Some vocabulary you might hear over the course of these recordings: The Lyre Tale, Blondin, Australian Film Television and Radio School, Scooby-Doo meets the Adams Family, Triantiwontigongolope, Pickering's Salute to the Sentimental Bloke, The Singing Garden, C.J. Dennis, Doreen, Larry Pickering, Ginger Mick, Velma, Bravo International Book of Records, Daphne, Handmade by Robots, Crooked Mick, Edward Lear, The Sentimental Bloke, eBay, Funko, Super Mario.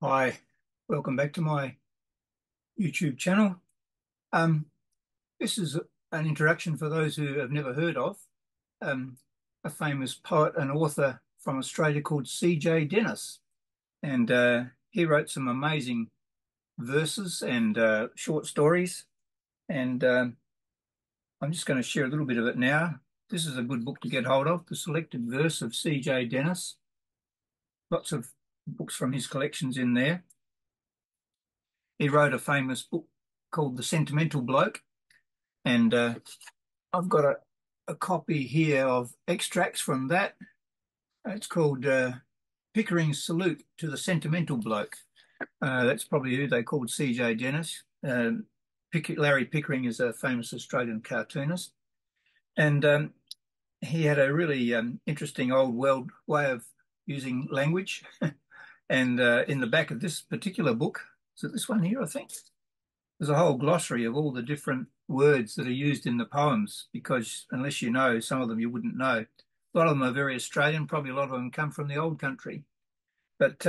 Hi, welcome back to my YouTube channel. This is an introduction for those who have never heard of a famous poet and author from Australia called C.J. Dennis. And he wrote some amazing verses and short stories. And I'm just going to share a little bit of it now. This is a good book to get hold of, The Selected Verse of C.J. Dennis. Lots of books from his collections in there. He wrote a famous book called The Sentimental Bloke, and I've got a copy here of extracts from that. It's called Pickering's Salute to the Sentimental Bloke. That's probably who they called C.J. Dennis. Larry Pickering is a famous Australian cartoonist, and he had a really interesting old world way of using language. And in the back of this particular book, is it this one here, I think? There's a whole glossary of all the different words that are used in the poems, because unless you know, some of them you wouldn't know. A lot of them are very Australian, probably a lot of them come from the old country. But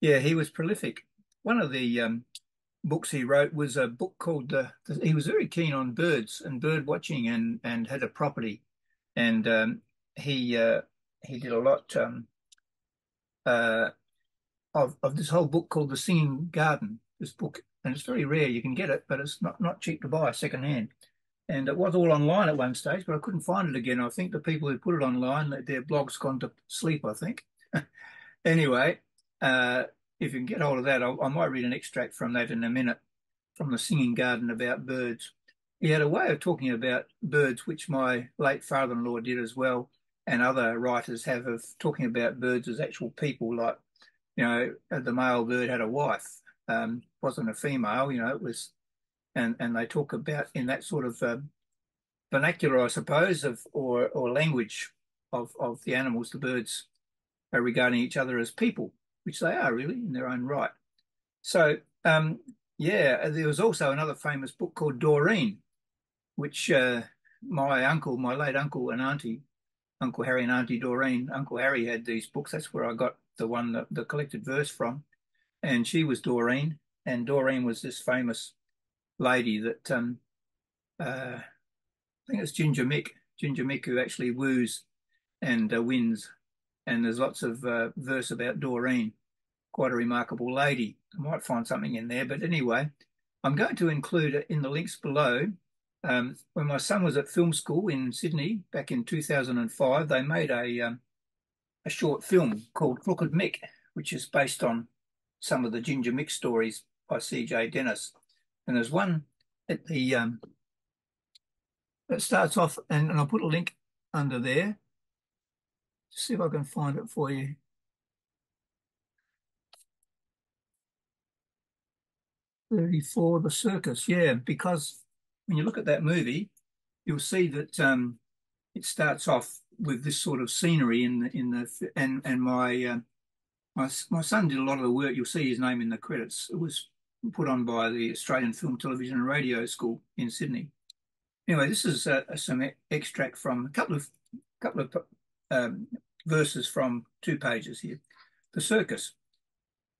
yeah, he was prolific. One of the books he wrote was a book called, he was very keen on birds and bird watching, and had a property. And he did a lot of this whole book called The Singing Garden, this book, and it's very rare. You can get it, but it's not cheap to buy secondhand. And it was all online at one stage, but I couldn't find it again. I think the people who put it online, their blog's gone to sleep, I think. Anyway, if you can get hold of that, I might read an extract from that in a minute, from The Singing Garden, about birds. He had a way of talking about birds, which my late father-in-law did as well, and other writers have, of talking about birds as actual people, like, you know, the male bird had a wife, wasn't a female, you know, it was, and they talk about in that sort of vernacular, I suppose, of or language of the animals, the birds, are regarding each other as people, which they are really in their own right. So, yeah, there was also another famous book called Doreen, which my late uncle and auntie, Uncle Harry and Auntie Doreen, Uncle Harry had these books. That's where I got the one, the collected verse from. And she was Doreen. And Doreen was this famous lady that, I think it's Ginger Mick, who actually woos and wins. And there's lots of verse about Doreen. Quite a remarkable lady. I might find something in there. But anyway, I'm going to include in the links below. When my son was at film school in Sydney back in 2005, they made a short film called Crooked Mick, which is based on some of the Ginger Mick stories by C.J. Dennis. And there's one at the that starts off, and I'll put a link under there. See if I can find it for you. '34, the circus, yeah, because when you look at that movie, you'll see that it starts off with this sort of scenery and my son did a lot of the work. You'll see his name in the credits. It was put on by the Australian Film Television and Radio School in Sydney. Anyway, this is some extract from a couple of verses from two pages here. The circus.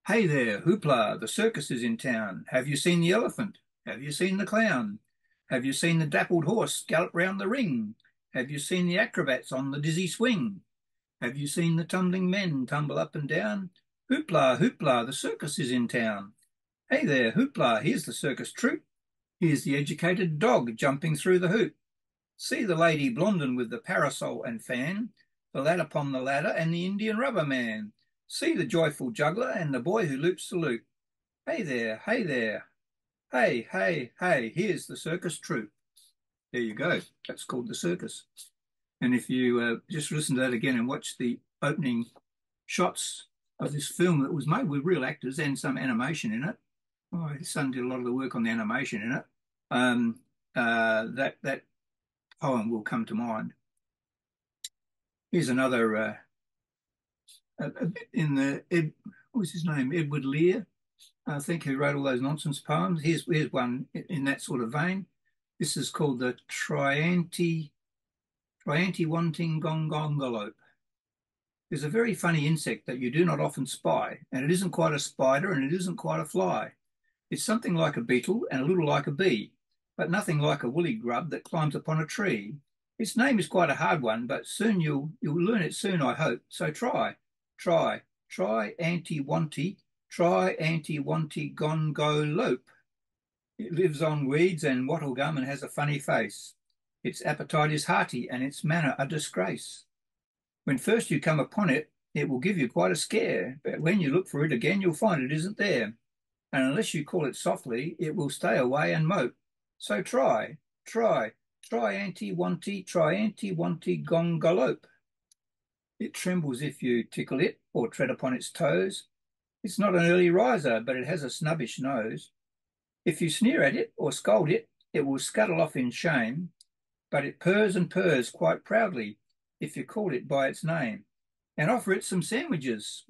Hey there, hoopla! The circus is in town. Have you seen the elephant? Have you seen the clown? Have you seen the dappled horse gallop round the ring? Have you seen the acrobats on the dizzy swing? Have you seen the tumbling men tumble up and down? Hoopla, hoopla, the circus is in town. Hey there, hoopla, here's the circus troupe. Here's the educated dog jumping through the hoop. See the lady Blondin with the parasol and fan, the lad upon the ladder and the Indian rubber man. See the joyful juggler and the boy who loops the loop. Hey there, hey there. Hey, hey, hey, here's the circus troupe. There you go. That's called The Circus. And if you just listen to that again and watch the opening shots of this film that was made with real actors and some animation in it. My son did a lot of the work on the animation in it. That poem will come to mind. Here's another a bit in the, what was his name? Edward Lear, I think, who wrote all those nonsense poems. Here's one in that sort of vein. This is called the Triantiwontigongolope. is a very funny insect that you do not often spy, and it isn't quite a spider and it isn't quite a fly. It's something like a beetle and a little like a bee, but nothing like a woolly grub that climbs upon a tree. Its name is quite a hard one, but soon you'll learn it soon, I hope. So try Triantiwontigongolope. It lives on weeds and wattle gum and has a funny face. Its appetite is hearty and its manner a disgrace. When first you come upon it, it will give you quite a scare, but when you look for it again, you'll find it isn't there. And unless you call it softly, it will stay away and mope. So Triantiwontigongolope. It trembles if you tickle it or tread upon its toes. It's not an early riser, but it has a snubbish nose. If you sneer at it or scold it, it will scuttle off in shame, but it purrs and purrs quite proudly if you call it by its name, and offer it some sandwiches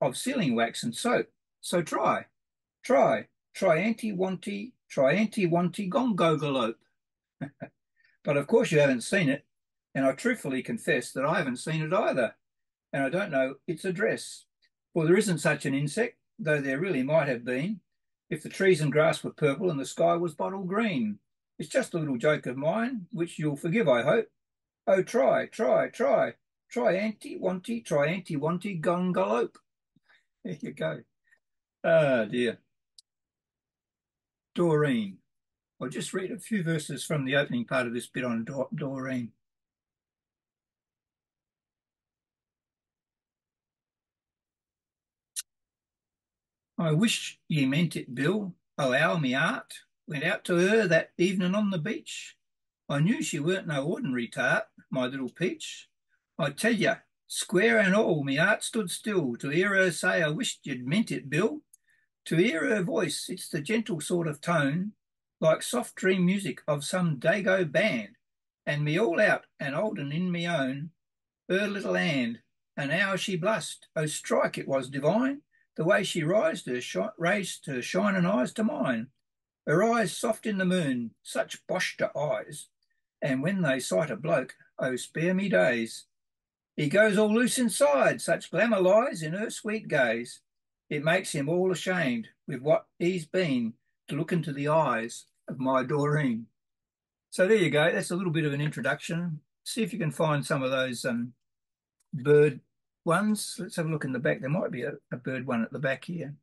of sealing wax and soap. So Triantiwontigongolope. But of course you haven't seen it, and I truthfully confess that I haven't seen it either, and I don't know its address. Well, there isn't such an insect, though there really might have been, if the trees and grass were purple and the sky was bottle green. It's just a little joke of mine, which you'll forgive, I hope. Oh, Triantiwontigongolope. There you go. Ah, dear. Doreen. I'll just read a few verses from the opening part of this bit on Doreen. I wish ye meant it, Bill. Oh, ow, me 'eart. Went out to her that evening on the beach. I knew she weren't no ordinary tart, my little peach. I tell you, square and all, me heart stood still to hear her say, I wished you'd meant it, Bill. To hear her voice, it's the gentle sort of tone, like soft dream music of some dago band, and me all out and old and in me own, her little hand, and how she blushed. Oh, strike, it was divine, the way she raised her shining eyes to mine. Her eyes soft in the moon, such boshter eyes. And when they sight a bloke, oh, spare me days. He goes all loose inside, such glamour lies in her sweet gaze. It makes him all ashamed with what he's been to look into the eyes of my Doreen. So there you go. That's a little bit of an introduction. See if you can find some of those bird ones. Let's have a look in the back. There might be a bird one at the back here.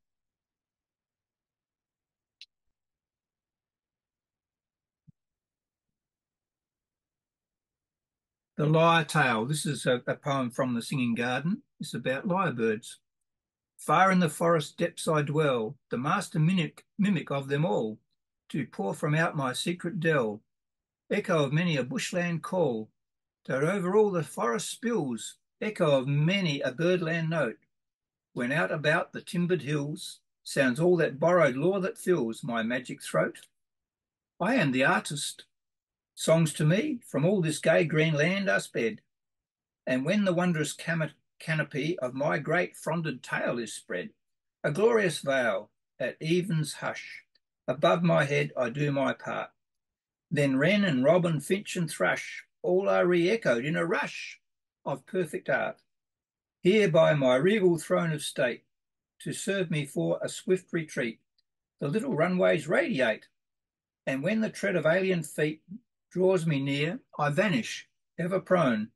The Lyre Tale. This is a poem from The Singing Garden. It's about lyrebirds. Far in the forest depths I dwell, the master mimic of them all, to pour from out my secret dell, echo of many a bushland call, that over all the forest spills, echo of many a birdland note. When out about the timbered hills, sounds all that borrowed lore that fills my magic throat. I am the artist. Songs to me from all this gay green land are sped, and when the wondrous canopy of my great fronded tail is spread, a glorious veil at even's hush, above my head I do my part. Then wren and robin, finch and thrush, all are re-echoed in a rush of perfect art. Here by my regal throne of state, to serve me for a swift retreat, the little runways radiate, and when the tread of alien feet draws me near, I vanish, ever prone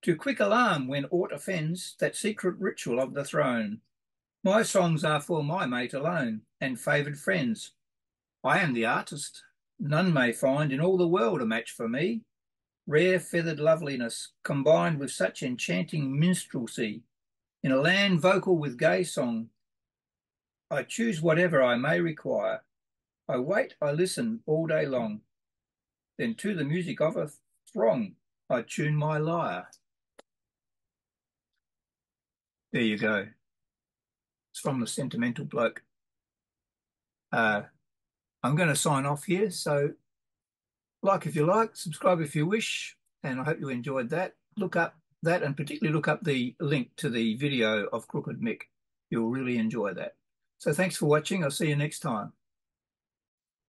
to quick alarm when aught offends that secret ritual of the throne. My songs are for my mate alone and favoured friends. I am the artist. None may find in all the world a match for me. Rare feathered loveliness combined with such enchanting minstrelsy. In a land vocal with gay song, I choose whatever I may require. I wait, I listen all day long. Then to the music of a throng, I tune my lyre. There you go. It's from The Sentimental Bloke. I'm going to sign off here. So like if you like, subscribe if you wish, and I hope you enjoyed that. Look up that, and particularly look up the link to the video of Crooked Mick. You'll really enjoy that. So thanks for watching. I'll see you next time.